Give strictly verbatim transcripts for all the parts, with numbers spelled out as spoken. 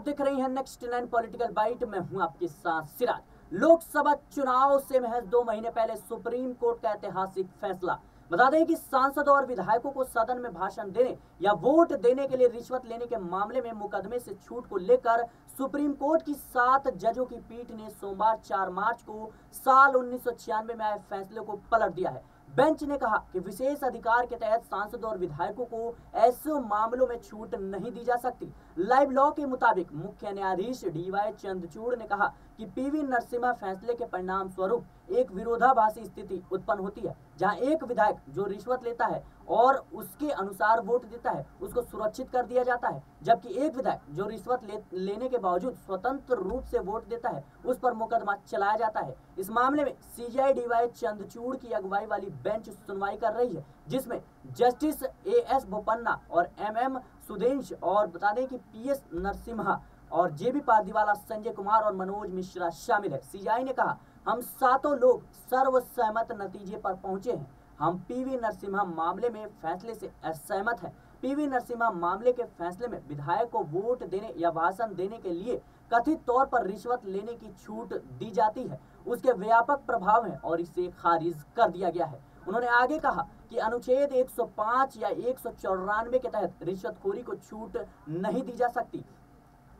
आप देख रहे हैं नेक्स्ट नाइन पॉलिटिकल बाइट में हूं आपके साथ सिराज। लोकसभा चुनाव से महज दो महीने पहले सुप्रीम कोर्ट का ऐतिहासिक फैसला। बता दें कि सांसद और विधायकों को सदन में भाषण देने या वोट देने के लिए रिश्वत लेने के मामले में मुकदमे से छूट को लेकर सुप्रीम कोर्ट की सात जजों की पीठ ने सोमवार चार मार्च को साल उन्नीस सौ छियानवे में आए फैसले को पलट दिया है। बेंच ने कहा कि विशेष अधिकार के तहत सांसद और विधायकों को ऐसे मामलों में छूट नहीं दी जा सकती। लाइव लॉ के मुताबिक मुख्य न्यायाधीश डीवाई चंद्रचूड़ ने कहा कि पीवी नरसिम्हा फैसले के परिणाम स्वरूप एक विरोधाभासी स्थिति उत्पन्न होती है, जहां एक विधायक जो रिश्वत लेता है और उसके अनुसार वोट देता है उसको सुरक्षित कर दिया जाता है, जबकि एक विधायक जो रिश्वत ले, लेने के बावजूद स्वतंत्र रूप से वोट देता है उस पर मुकदमा चलाया जाता है। इस मामले में सीजीआई डीवाई चंद्रचूड़ की अगुवाई वाली बेंच सुनवाई कर रही है, जिसमें जस्टिस एएस बोपन्ना और एमएम सुदेश और बता दें कि पीएस नरसिम्हा और जेबी पारधीवाला, संजय कुमार और मनोज मिश्रा शामिल है। सीजीआई ने कहा, हम सातों लोग सर्वसहमत नतीजे पर पहुंचे हैं। हम पीवी नरसिम्हा मामले में फैसले से असहमत हैं। पीवी नरसिम्हा मामले के फैसले में विधायक को वोट देने या भाषण देने के लिए कथित तौर पर रिश्वत लेने की छूट दी जाती है, उसके व्यापक प्रभाव हैं और इसे खारिज कर दिया गया है। उन्होंने आगे कहा कि अनुच्छेद एक सौ पाँच या एक सौ चौरानवे के तहत रिश्वतखोरी को छूट नहीं दी जा सकती,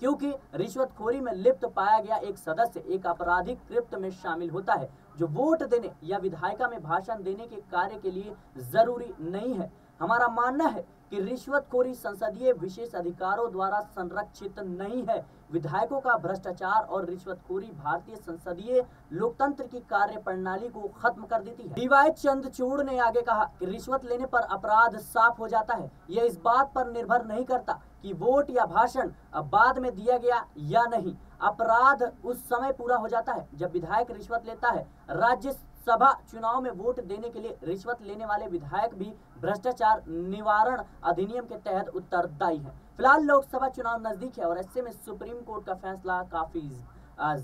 क्योंकि रिश्वतखोरी में लिप्त पाया गया एक सदस्य एक आपराधिक कृत्य में शामिल होता है जो वोट देने या विधायिका में भाषण देने के कार्य के लिए जरूरी नहीं है। हमारा मानना है कि रिश्वतखोरी संसदीय विशेष अधिकारों द्वारा संरक्षित नहीं है। विधायकों का भ्रष्टाचार और रिश्वतखोरी भारतीय संसदीय लोकतंत्र की कार्य प्रणाली को खत्म कर देती है। डीवाई चंद्रचूड़ ने आगे कहा कि रिश्वत लेने पर अपराध साफ हो जाता है। यह इस बात पर निर्भर नहीं करता कि वोट या भाषण बाद में दिया गया या नहीं। अपराध उस समय पूरा हो जाता है जब विधायक रिश्वत लेता है। राज्य सभा चुनाव में वोट देने के लिए रिश्वत लेने वाले विधायक भी भ्रष्टाचार निवारण अधिनियम के तहत उत्तरदायी हैं। फिलहाल लोकसभा चुनाव नजदीक है और ऐसे में सुप्रीम कोर्ट का फैसला काफी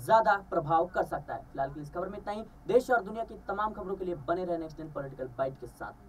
ज्यादा प्रभाव कर सकता है। फिलहाल की इस खबर में इतना ही। देश और दुनिया की तमाम खबरों के लिए बने रहे नेक्स्ट नाइन पॉलिटिकल बाइट के साथ।